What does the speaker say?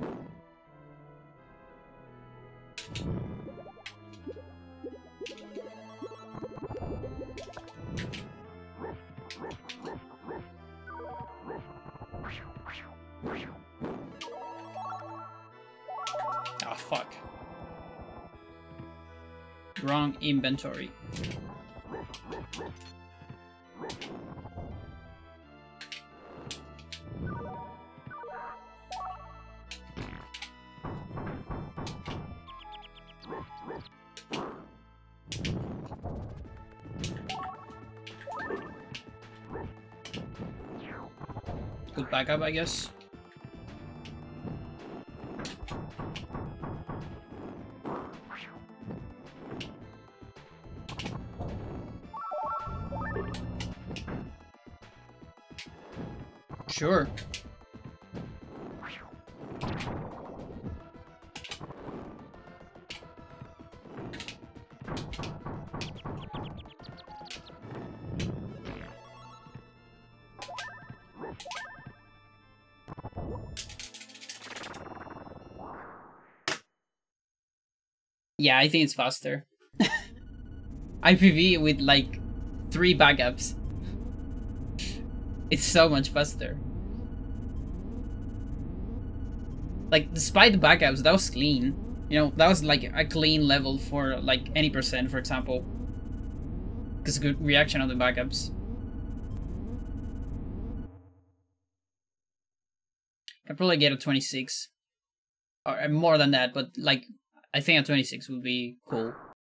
Ah, fuck. Wrong inventory. Good backup, I guess. Sure. Yeah, I think it's faster. IPV with like 3 backups. It's so much faster. Like, despite the backups, that was clean. You know, that was like a clean level for like any percent, for example. Because good reaction on the backups. I'd probably get a 26. Or more than that, but like, I think a 26 would be cool.